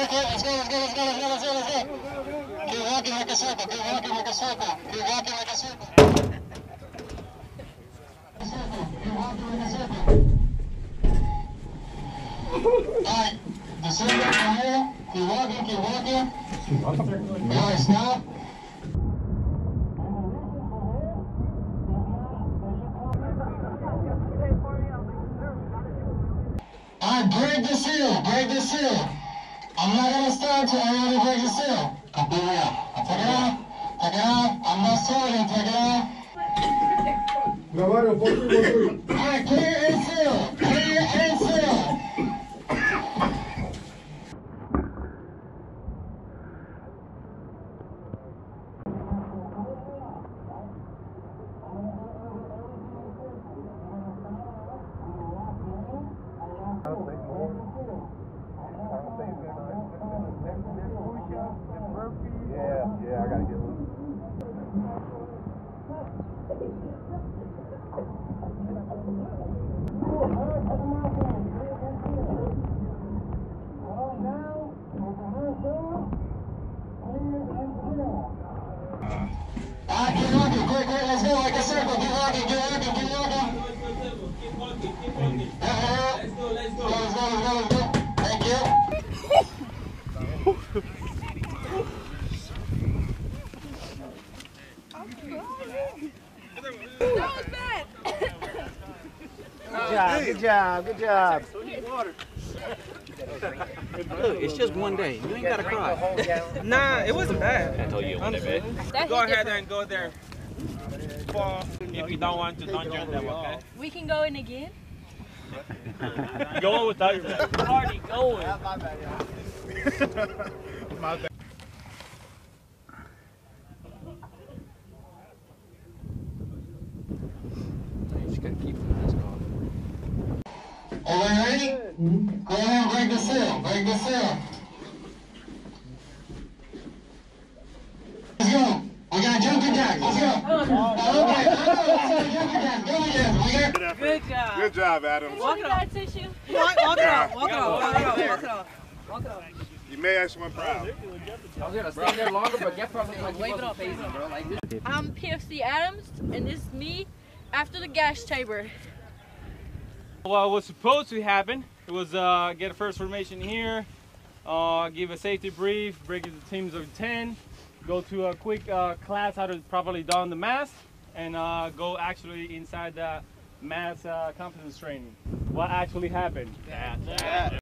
Okay, let's go. Keep walking like a circle, All right, the circle from here, keep walking. All right, stop. Alright, break the seal. I'm not gonna start until I really break the seal. Take it out. I'm not starting, take it out. Alright, clear and seal. Good job. Look, it's just one day. You ain't gotta cry. Nah, it wasn't bad. I told you it wasn't bad. Go ahead and go there. If you don't want to, don't join them, okay? We can go in again? Go without your bag. We're already going. My bad. Just gotta keep the mask on. Are we ready? Mm-hmm. Go ahead and break the seal. Let's go. We got a jumping jack. Let's go. Okay. Good job, Adams. Walk it off. Walk it off. You may actually want proud. I was gonna stand there longer, but get probably like wave it up easy, bro. Like this. I'm PFC Adams, and this is me after the gas chamber. Well, what's supposed to happen was get a first formation here, give a safety brief, break into teams of 10, go to a quick class how to properly don the mask, and go actually inside the mask competence training. What actually happened? Yeah.